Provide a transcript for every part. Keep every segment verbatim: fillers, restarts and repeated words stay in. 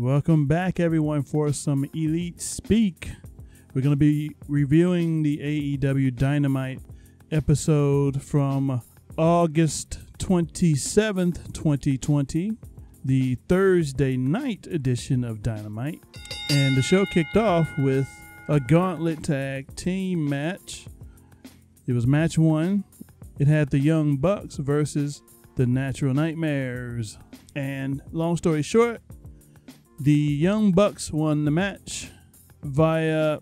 Welcome back, everyone, for some Elite Speak. We're going to be reviewing the A E W Dynamite episode from August twenty-seventh, twenty twenty, the Thursday night edition of Dynamite. And the show kicked off with a gauntlet tag team match. It was match one. It had the Young Bucks versus the Natural Nightmares. And long story short, the Young Bucks won the match via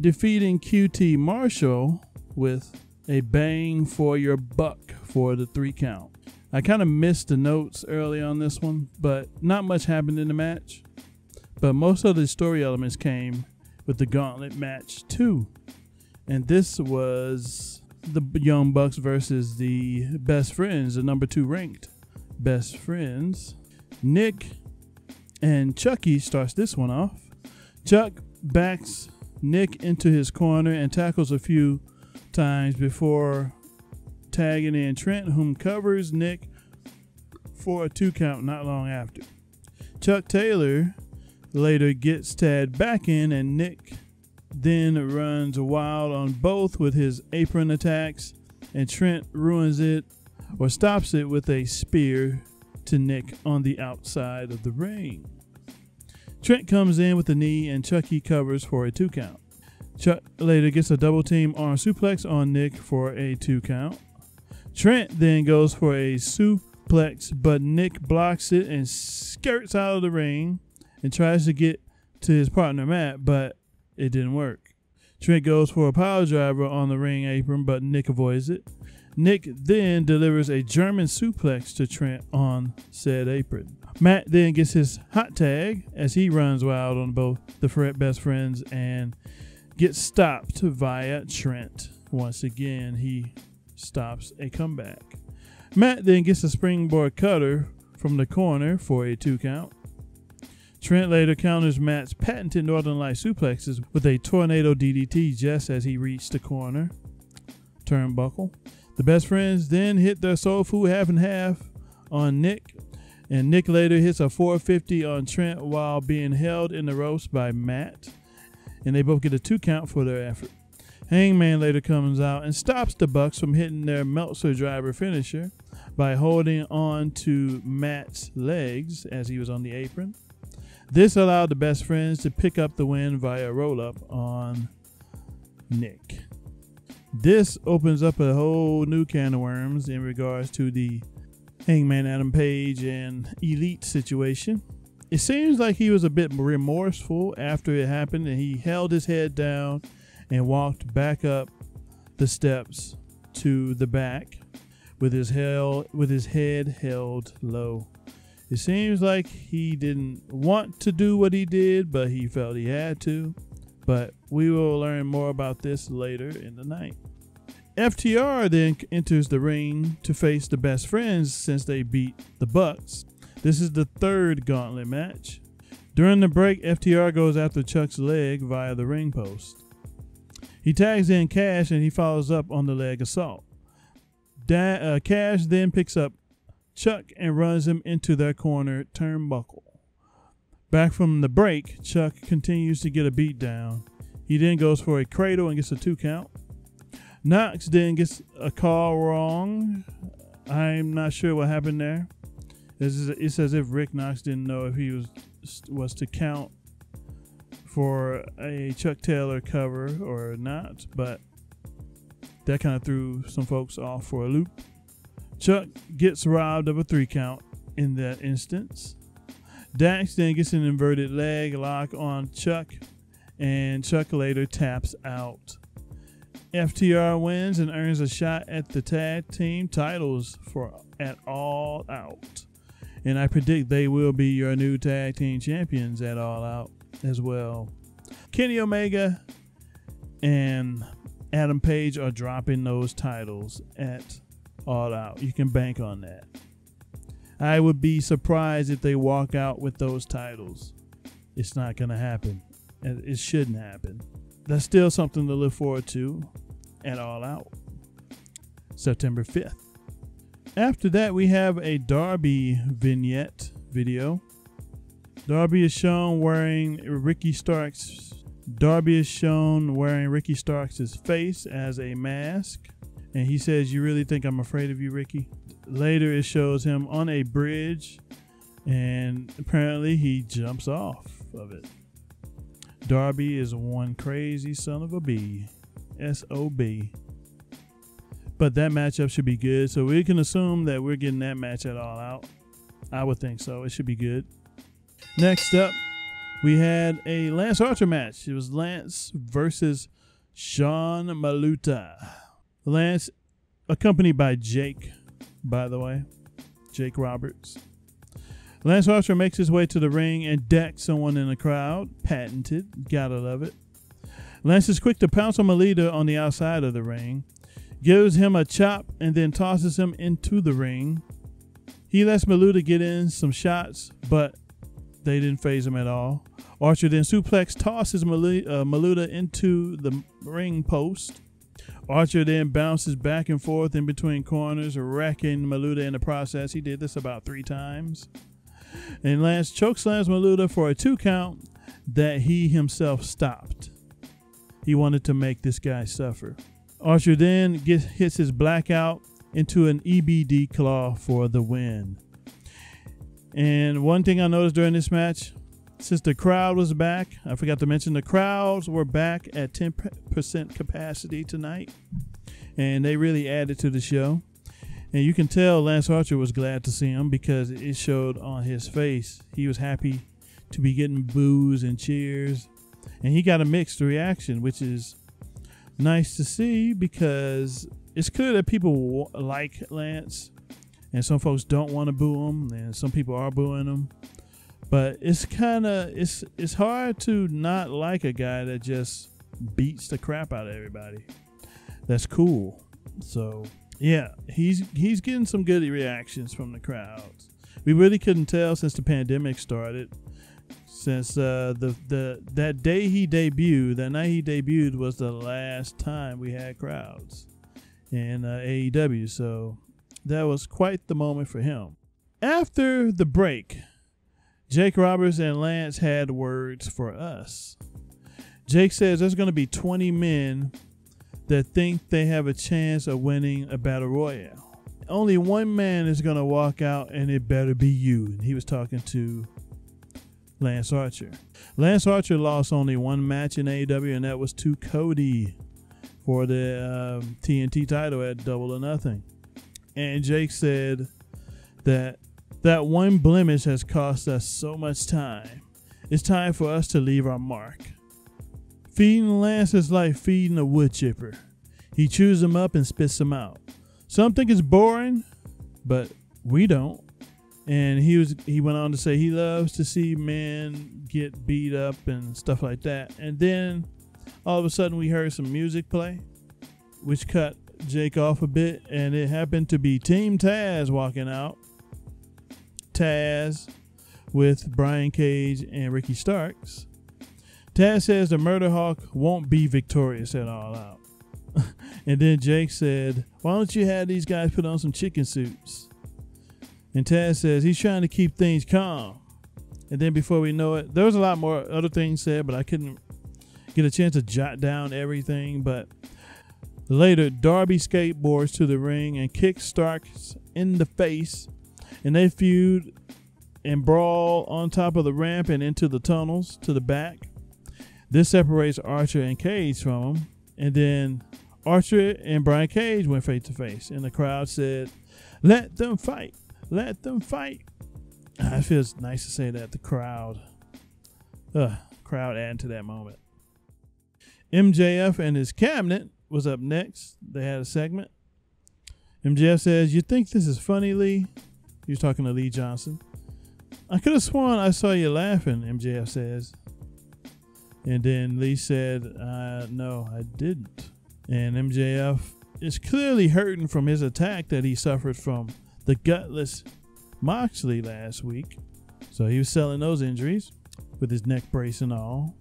defeating Q T Marshall with a bang for your buck for the three count. I kind of missed the notes early on this one, but not much happened in the match. But most of the story elements came with the gauntlet match too. And this was the Young Bucks versus the Best Friends, the number two ranked Best Friends. Nick and Chucky starts this one off. Chuck backs Nick into his corner and tackles a few times before tagging in Trent, whom covers Nick for a two count not long after. Chuck Taylor later gets tagged back in, and Nick then runs wild on both with his apron attacks, and Trent ruins it or stops it with a spear to Nick on the outside of the ring. Trent comes in with a knee and Chucky covers for a two count. Chuck later gets a double team arm suplex on Nick for a two count. Trent then goes for a suplex, but Nick blocks it and skirts out of the ring and tries to get to his partner Matt, but it didn't work. Trent goes for a piledriver on the ring apron, but Nick avoids it. Nick then delivers a German suplex to Trent on said apron. Matt then gets his hot tag as he runs wild on both the Best Friends and gets stopped via Trent. Once again, he stops a comeback. Matt then gets a springboard cutter from the corner for a two count. Trent later counters Matt's patented Northern Light suplexes with a tornado D D T just as he reached the corner turnbuckle. The Best Friends then hit their soul food half and half on Nick, and Nick later hits a four fifty on Trent while being held in the ropes by Matt, and they both get a two count for their effort. Hangman later comes out and stops the Bucks from hitting their Meltzer driver finisher by holding on to Matt's legs as he was on the apron. This allowed the Best Friends to pick up the win via roll-up on Nick. This opens up a whole new can of worms in regards to the Hangman Adam Page and Elite situation. It seems like he was a bit remorseful after it happened, and he held his head down and walked back up the steps to the back with his, held, with his head held low. It seems like he didn't want to do what he did, but he felt he had to. But we will learn more about this later in the night. F T R then enters the ring to face the Best Friends since they beat the Bucks. This is the third gauntlet match. During the break, F T R goes after Chuck's leg via the ring post. He tags in Cash and he follows up on the leg assault. Da- uh, Cash then picks up Chuck and runs him into their corner turnbuckle. Back from the break, Chuck continues to get a beat down. He then goes for a cradle and gets a two count. Knox then gets a call wrong. I'm not sure what happened there. It's as if Rick Knox didn't know if he was was to count for a Chuck Taylor cover or not, but that kind of threw some folks off for a loop. Chuck gets robbed of a three count in that instance. Dax then gets an inverted leg lock on Chuck, and Chuck later taps out. F T R wins and earns a shot at the tag team titles for at All Out. And I predict they will be your new tag team champions at All Out as well. Kenny Omega and Adam Page are dropping those titles at All Out. You can bank on that. I would be surprised if they walk out with those titles. It's not going to happen. It shouldn't happen. That's still something to look forward to at All Out, September fifth. After that, we have a Darby vignette video. Darby is shown wearing Ricky Starks. Darby is shown wearing Ricky Starks' face as a mask. And he says, "You really think I'm afraid of you, Ricky?" Later, it shows him on a bridge, and apparently he jumps off of it. Darby is one crazy son of a B. S O B. But that matchup should be good, so we can assume that we're getting that match at All Out. I would think so. It should be good. Next up, we had a Lance Archer match. It was Lance versus Sean Maluta. Lance, accompanied by Jake, by the way, Jake Roberts. Lance Archer makes his way to the ring and decks someone in the crowd. Patented. Gotta love it. Lance is quick to pounce on Maluta on the outside of the ring, gives him a chop, and then tosses him into the ring. He lets Maluta get in some shots, but they didn't phase him at all. Archer then suplex tosses Maluta into the ring post. Archer then bounces back and forth in between corners, wrecking Maluta in the process. He did this about three times. And Lance chokeslams Maluta for a two count that he himself stopped. He wanted to make this guy suffer. Archer then gets, hits his blackout into an E B D claw for the win. And one thing I noticed during this match, since the crowd was back, I forgot to mention the crowds were back at ten percent capacity tonight. And they really added to the show. And you can tell Lance Archer was glad to see him because it showed on his face. He was happy to be getting boos and cheers. And he got a mixed reaction, which is nice to see because it's clear that people like Lance, and some folks don't want to boo him, and some people are booing him. But it's kind of it's it's hard to not like a guy that just beats the crap out of everybody. That's cool. So yeah, he's he's getting some good reactions from the crowds. We really couldn't tell since the pandemic started. Since uh, the the that day he debuted, that night he debuted was the last time we had crowds in uh, A E W, so that was quite the moment for him. After the break, Jake Roberts and Lance had words for us. Jake says there's going to be twenty men that think they have a chance of winning a battle royale. Only one man is going to walk out, and it better be you. And he was talking to Lance Archer. Lance Archer lost only one match in A E W, and that was to Cody for the uh, T N T title at Double or Nothing. And Jake said that that one blemish has cost us so much time. It's time for us to leave our mark. Feeding Lance is like feeding a wood chipper. He chews them up and spits them out. Some think it's boring, but we don't. And he was he went on to say he loves to see men get beat up and stuff like that. And then all of a sudden, we heard some music play, which cut Jake off a bit, and it happened to be Team Taz walking out. Taz with Brian Cage and Ricky Starks. Taz says the Murder Hawk won't be victorious at All Out. And then Jake said, "Why don't you have these guys put on some chicken suits?" And Taz says he's trying to keep things calm. And then before we know it, there was a lot more other things said, but I couldn't get a chance to jot down everything. But later, Darby skateboards to the ring and kicks Starks in the face, and they feud and brawl on top of the ramp and into the tunnels to the back. This separates Archer and Cage from them, and then Archer and Brian Cage went face to face, and the crowd said, "Let them fight, let them fight." It feels nice to say that the crowd, uh, crowd added to that moment. M J F and his cabinet was up next. They had a segment. M J F says, "You think this is funny, Lee?" He was talking to Lee Johnson. "I could have sworn I saw you laughing," M J F says. And then Lee said, uh, "No, I didn't." And M J F is clearly hurting from his attack that he suffered from the gutless Moxley last week. So he was selling those injuries with his neck brace and all.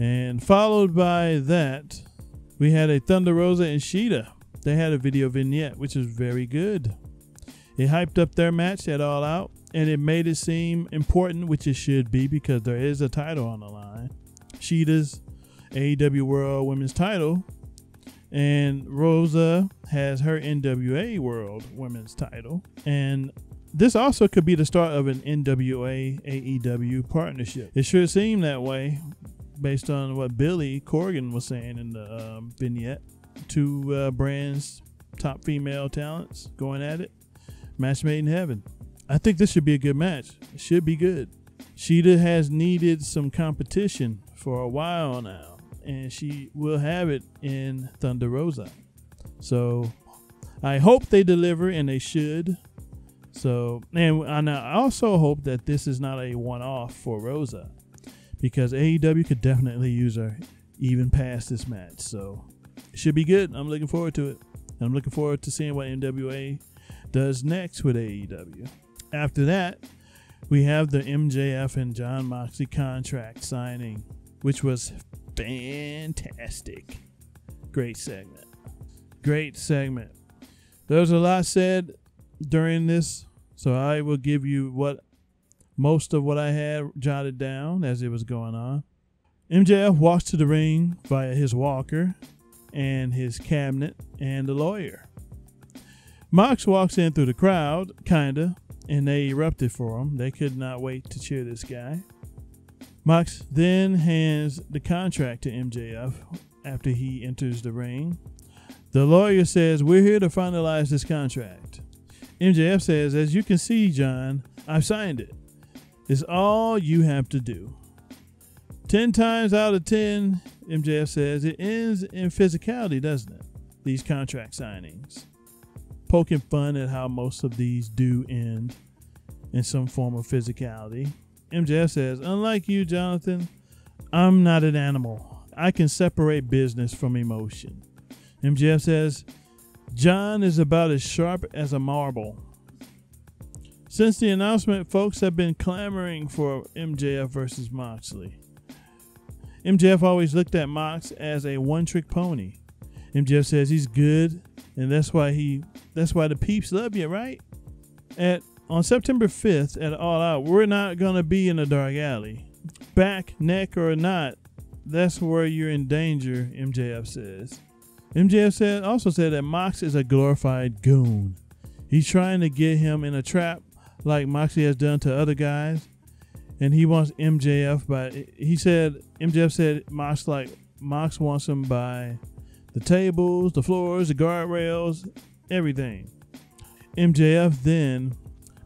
And followed by that, we had a Thunder Rosa and Shida. They had a video vignette, which is very good. It hyped up their match at All Out. and it made it seem important, which it should be, because there is a title on the line. Sheeta's A E W World Women's title, and Rosa has her N W A World Women's title, and this also could be the start of an N W A A E W partnership. It sure seemed that way based on what Billy Corgan was saying in the um, vignette. Two uh, brands, top female talents going at it. Match made in heaven. I think this should be a good match. It should be good. Sheeta has needed some competition for a while now, and she will have it in Thunder Rosa. So I hope they deliver, and they should. So, and, and I also hope that this is not a one-off for Rosa, because A E W could definitely use her even past this match. So it should be good. I'm looking forward to it. I'm looking forward to seeing what N W A does next with A E W. After that, we have the M J F and Jon Moxley contract signing, which was fantastic. Great segment. Great segment. There was a lot said during this, so I will give you what most of what I had jotted down as it was going on. M J F walks to the ring via his walker and his cabinet and the lawyer. Mox walks in through the crowd, kinda, and they erupted for him. They could not wait to cheer this guy. Mox then hands the contract to M J F after he enters the ring. The lawyer says, "We're here to finalize this contract." M J F says, "As you can see, John, I've signed it. It's all you have to do." Ten times out of ten, M J F says, it ends in physicality, doesn't it? These contract signings. Poking fun at how most of these do end in some form of physicality. M J F says, "Unlike you, Jonathan, I'm not an animal. I can separate business from emotion." M J F says, "John is about as sharp as a marble." Since the announcement, folks have been clamoring for M J F versus Moxley. M J F always looked at Mox as a one-trick pony. M J F says he's good, and that's why he that's why the peeps love you, right? At on September fifth at All Out, we're not gonna be in a dark alley. Back, neck, or not, that's where you're in danger, M J F says. M J F said, also said that Mox is a glorified goon. He's trying to get him in a trap like Moxley has done to other guys, and he wants M J F by. He said M J F said Mox like Mox wants him by the tables, the floors, the guardrails, everything. M J F then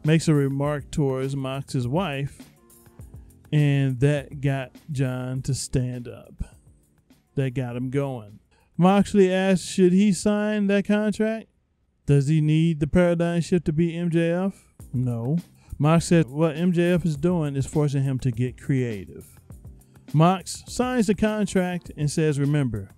makes a remark towards Mox's wife, and that got John to stand up. That got him going. Moxley asks, should he sign that contract? Does he need the paradigm shift to be M J F? No. Mox said what M J F is doing is forcing him to get creative. Mox signs the contract and says, remember,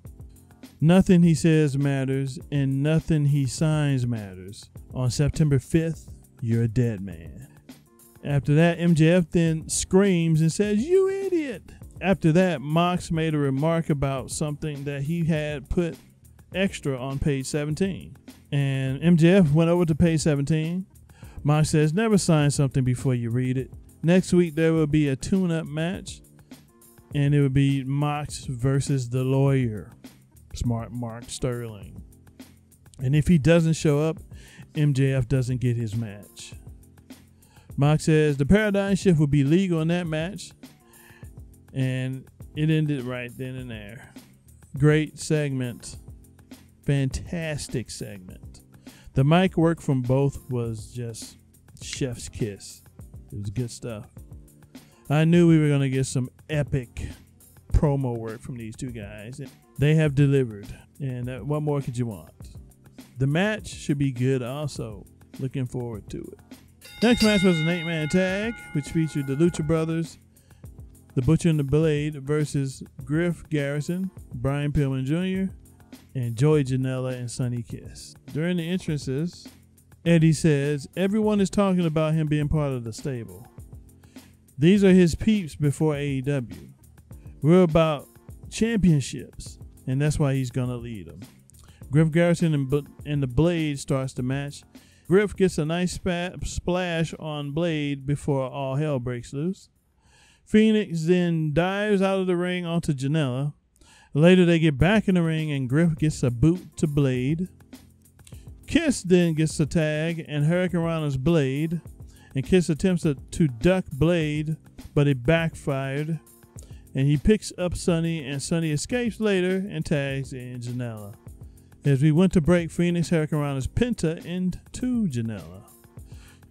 nothing he says matters and nothing he signs matters. On September fifth, you're a dead man. After that, M J F then screams and says, you idiot. After that, Mox made a remark about something that he had put extra on page seventeen. And M J F went over to page seventeen. Mox says, never sign something before you read it. Next week, there will be a tune-up match, and it will be Mox versus the lawyer, smart Mark Sterling. And if he doesn't show up, M J F doesn't get his match. Mox says the paradigm shift will be legal in that match. And it ended right then and there. Great segment. Fantastic segment. The mic work from both was just chef's kiss. It was good stuff. I knew we were going to get some epic promo work from these two guys. They have delivered. And what more could you want? The match should be good also. Looking forward to it. Next match was an eight-man tag, which featured the Lucha Brothers, The Butcher and the Blade versus Griff Garrison, Brian Pillman Junior, and Joey Janela and Sonny Kiss. During the entrances, Eddie says, everyone is talking about him being part of the stable. These are his peeps before A E W. We're about championships, and that's why he's going to lead them. Griff Garrison and, and the Blade starts the match, Griff gets a nice splash on Blade before all hell breaks loose. Phoenix then dives out of the ring onto Janela. Later, they get back in the ring, and Griff gets a boot to Blade. Kiss then gets a tag and Hurricanrana's Blade, and Kiss attempts to, to duck Blade, but it backfired, and he picks up Sonny, and Sonny escapes later and tags in Janela. As we went to break, Phoenix Hurricanrana's Penta into Janela.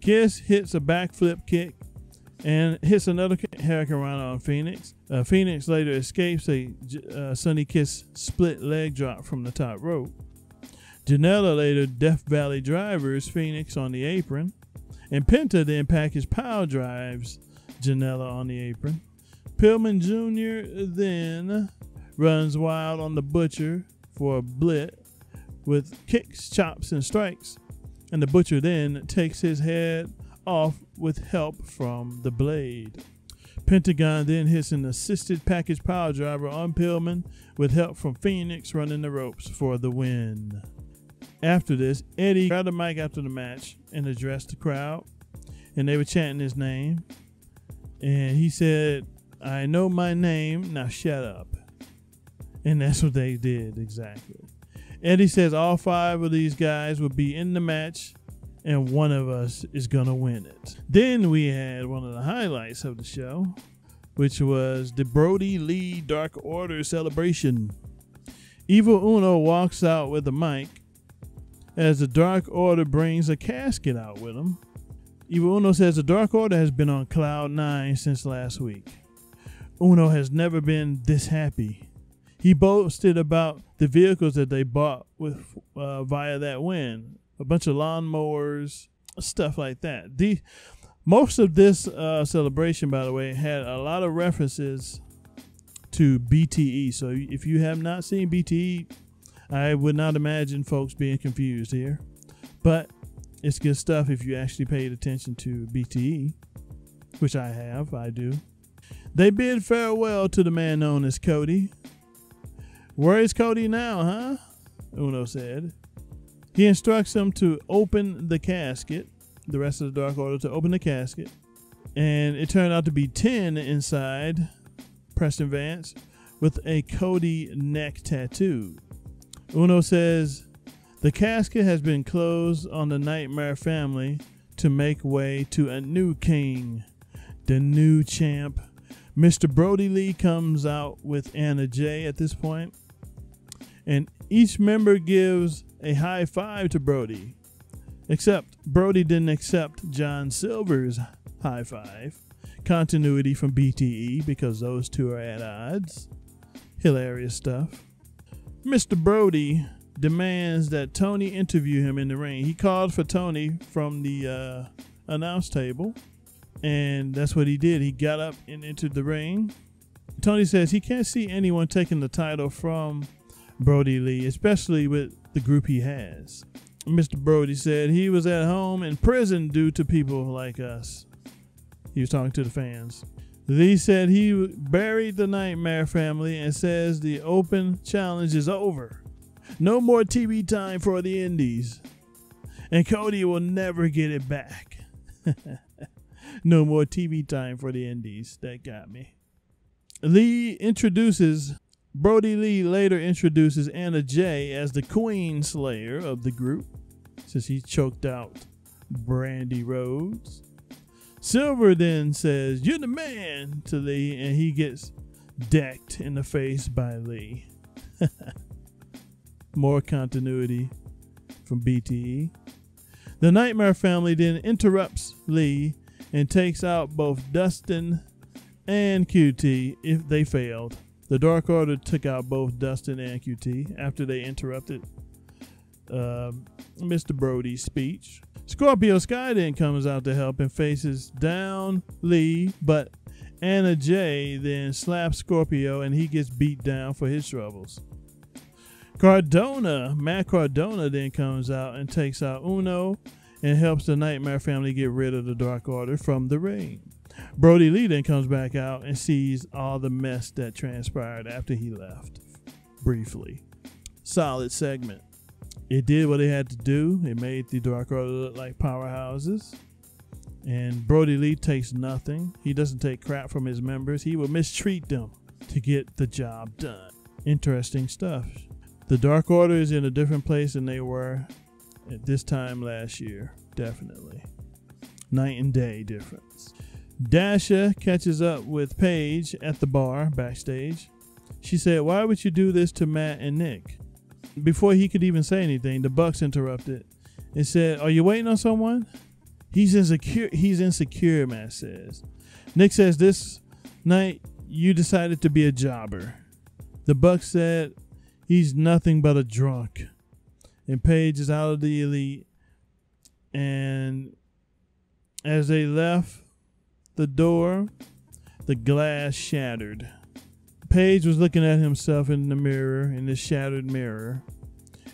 Kiss hits a backflip kick and hits another Hurricanrana on Phoenix. Uh, Phoenix later escapes a uh, Sonny Kiss split leg drop from the top rope. Janela later Death Valley drivers Phoenix on the apron, and Penta then package pile drives Janela on the apron. Pillman Junior then runs wild on the Butcher for a blit with kicks, chops, and strikes, and the Butcher then takes his head off with help from the Blade. Pentagon then hits an assisted package pile driver on Pillman with help from Phoenix running the ropes for the win. After this, Eddie grabbed the mic after the match and addressed the crowd, and they were chanting his name, and he said, "I know my name, now shut up." And that's what they did exactly. Eddie says all five of these guys will be in the match, and one of us is going to win it. Then we had one of the highlights of the show, which was the Brody Lee Dark Order celebration. Evil Uno walks out with a mic as the Dark Order brings a casket out with him. Evil Uno says the Dark Order has been on cloud nine since last week. Uno has never been this happy. He boasted about the vehicles that they bought with uh, via that win. A bunch of lawnmowers, stuff like that. The, most of this uh, celebration, by the way, had a lot of references to B T E. So if you have not seen B T E, I would not imagine folks being confused here. But it's good stuff if you actually paid attention to B T E, which I have, I do. They bid farewell to the man known as Cody. "Where is Cody now, huh?" Uno said. He instructs him to open the casket, the rest of the Dark Order to open the casket. And it turned out to be ten inside, Preston Vance, with a Cody neck tattoo. Uno says, the casket has been closed on the Nightmare family to make way to a new king, the new champ. Mister Brody Lee comes out with Anna Jay at this point, and each member gives a high five to Brody, except Brody didn't accept John Silver's high five, continuity from B T E, because those two are at odds. Hilarious stuff. Mister Brody demands that Tony interview him in the ring. He called for Tony from the uh, announce table, and that's what he did. He got up and entered the ring. Tony says he can't see anyone taking the title from Brody Lee, especially with the group he has. Mister Brody said he was at home in prison due to people like us. He was talking to the fans. Lee said he buried the Nightmare family and says the open challenge is over. No more T V time for the indies. And Cody will never get it back. No more T V time for the indies. That got me. Lee introduces Brody Lee later introduces Anna Jay as the Queen Slayer of the group, since he choked out Brandy Rhodes. Silver then says, "You're the man," to Lee, and he gets decked in the face by Lee. More continuity from B T E. The Nightmare family then interrupts Lee and takes out both Dustin and Q T if they failed. The Dark Order took out both Dustin and Q T after they interrupted uh, Mister Brody's speech. Scorpio Sky then comes out to help and faces down Lee, but Anna Jay then slaps Scorpio and he gets beat down for his troubles. Cardona, Matt Cardona then comes out and takes out Uno and helps the Nightmare family get rid of the Dark Order from the ring. Brody Lee then comes back out and sees all the mess that transpired after he left. Briefly. Solid segment. It did what it had to do. It made the Dark Order look like powerhouses. And Brody Lee takes nothing. He doesn't take crap from his members. He will mistreat them to get the job done. Interesting stuff. The Dark Order is in a different place than they were at this time last year. Definitely. Night and day difference. Dasha catches up with Paige at the bar backstage. She said, "Why would you do this to Matt and Nick?" Before he could even say anything, the Bucks interrupted and said, "Are you waiting on someone?" He's insecure. He's insecure, Matt says. Nick says, "This night you decided to be a jobber." The Bucks said, "He's nothing but a drunk." And Paige is out of the elite. And as they left the door, the glass shattered. Paige was looking at himself in the mirror, in the shattered mirror,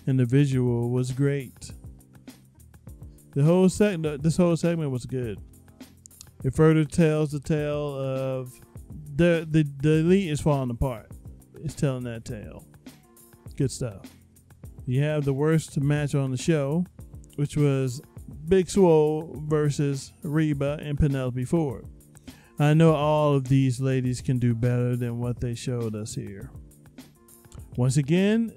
and the visual was great. The whole segment, this whole segment was good. It further tells the tale of the the, the elite is falling apart. It's telling that tale. Good stuff. You have the worst match on the show, which was Big Swole versus Reba and Penelope Ford. I know all of these ladies can do better than what they showed us here. Once again,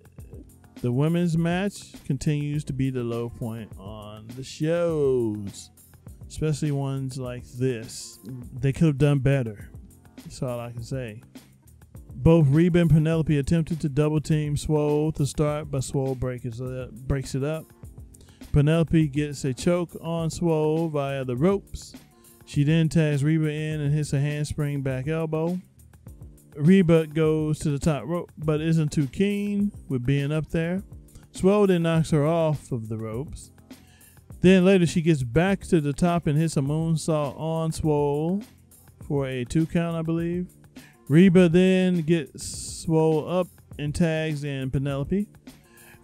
the women's match continues to be the low point on the shows, especially ones like this. They could have done better. That's all I can say. Both Reba and Penelope attempted to double team Swole to start, but Swole breaks it up. Penelope gets a choke on Swole via the ropes. She then tags Reba in and hits a handspring back elbow. Reba goes to the top rope, but isn't too keen with being up there. Swole then knocks her off of the ropes. Then later she gets back to the top and hits a moonsault on Swole for a two count, I believe. Reba then gets Swole up and tags in Penelope.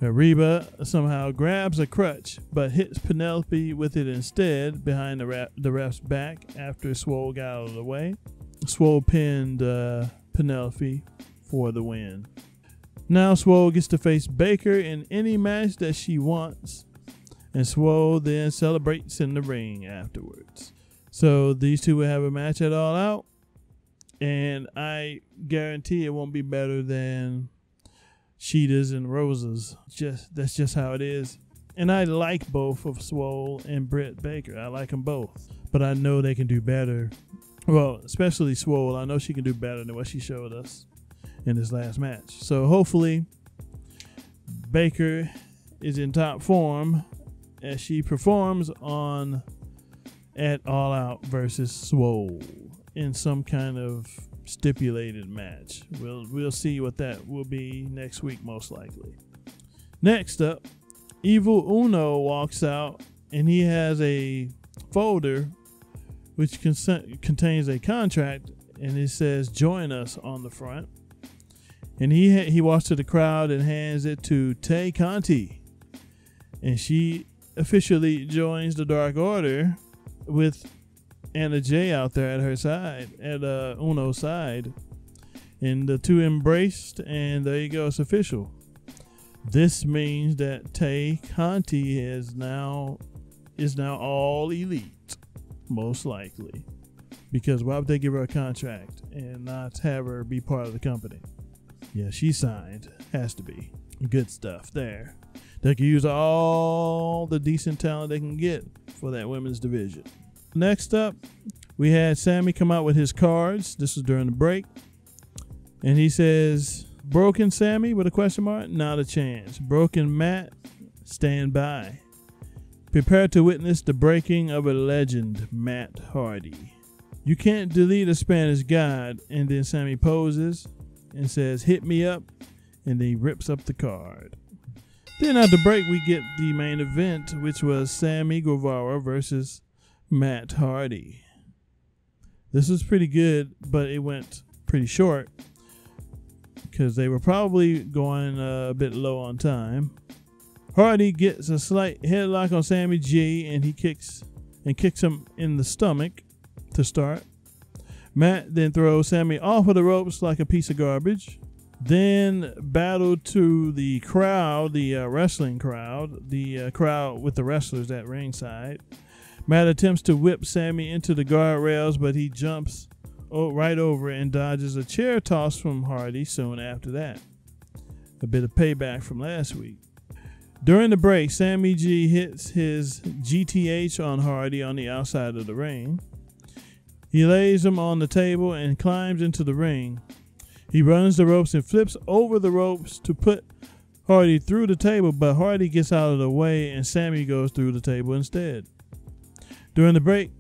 Reba somehow grabs a crutch, but hits Penelope with it instead behind the, ref, the ref's back after Swole got out of the way. Swole pinned uh, Penelope for the win. Now Swole gets to face Baker in any match that she wants, and Swole then celebrates in the ring afterwards. So these two will have a match at All Out. And I guarantee it won't be better than Sheeta's and Rosa's. Just that's just how it is. And I like both of Swole and Britt Baker. I like them both, but I know they can do better. Well, especially Swole. I know she can do better than what she showed us in this last match. So hopefully Baker is in top form as she performs on at All Out versus Swole in some kind of stipulated match. We'll we'll see what that will be next week, most likely. Next up, Evil Uno walks out and he has a folder which contains a contract, and it says "Join us" on the front. And he ha he walks to the crowd and hands it to Tay Conti, and she officially joins the Dark Order with Anna Jay out there at her side, at uh, Uno's side, and the two embraced, and there you go, it's official. This means that Tay Conti is now is now all elite, most likely, because why would they give her a contract and not have her be part of the company? Yeah, she signed, has to be. Good stuff there. They can use all the decent talent they can get for that women's division. Next up, we had Sammy come out with his cards. This was during the break. And he says, "Broken Sammy?" with a question mark. "Not a chance. Broken Matt? Stand by. Prepare to witness the breaking of a legend, Matt Hardy. You can't delete a Spanish god." And then Sammy poses and says, "Hit me up." And then he rips up the card. Then after the break, we get the main event, which was Sammy Guevara versus Matt Hardy. This was pretty good, but it went pretty short because they were probably going uh, a bit low on time. Hardy gets a slight headlock on Sammy G, and he kicks and kicks him in the stomach to start. Matt then throws Sammy off of the ropes like a piece of garbage. Then battle to the crowd, the uh, wrestling crowd, the uh, crowd with the wrestlers at ringside. Matt attempts to whip Sammy into the guardrails, but he jumps right over and dodges a chair toss from Hardy soon after that. A bit of payback from last week. During the break, Sammy G hits his G T H on Hardy on the outside of the ring. He lays him on the table and climbs into the ring. He runs the ropes and flips over the ropes to put Hardy through the table, but Hardy gets out of the way and Sammy goes through the table instead. During the break,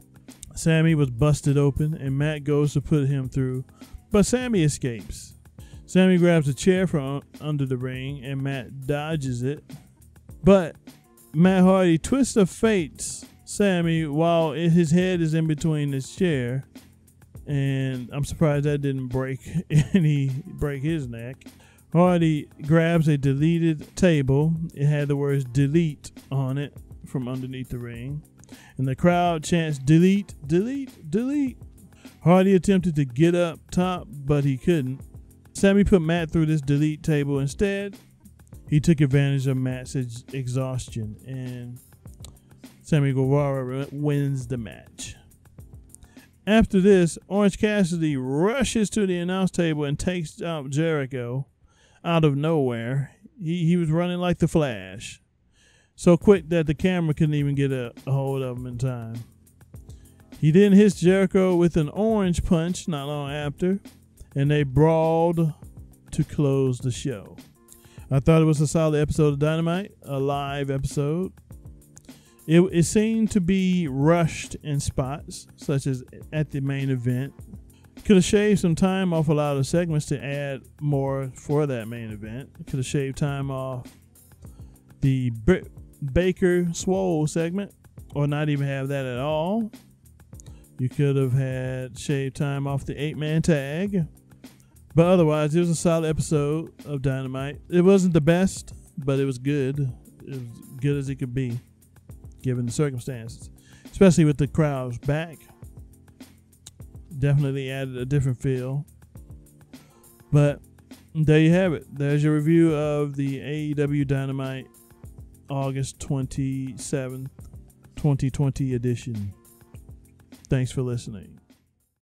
Sammy was busted open and Matt goes to put him through, but Sammy escapes. Sammy grabs a chair from under the ring and Matt dodges it, but Matt Hardy twists the fates Sammy while his head is in between his chair, and I'm surprised that didn't break any break his neck. Hardy grabs a deleted table. It had the words delete on it from underneath the ring, and the crowd chants delete, delete, delete. Hardy attempted to get up top, but he couldn't. Sammy put Matt through this delete table instead. He took advantage of Matt's ex exhaustion, and Sammy Guevara wins the match. After this, Orange Cassidy rushes to the announce table and takes out Jericho out of nowhere. He, he was running like the Flash, so quick that the camera couldn't even get a, a hold of him in time. He then hits Jericho with an orange punch not long after, and they brawled to close the show. I thought it was a solid episode of Dynamite, a live episode. It, it seemed to be rushed in spots, such as at the main event. Could have shaved some time off a lot of segments to add more for that main event. Could have shaved time off the Britt Baker Swole segment, or not even have that at all. You could have had shaved time off the eight-man tag. But otherwise, it was a solid episode of Dynamite. It wasn't the best, but it was good. It was good as it could be, given the circumstances, especially with the crowds back. Definitely added a different feel. But there you have it. There's your review of the A E W Dynamite August twenty-seventh, twenty twenty edition. Thanks for listening.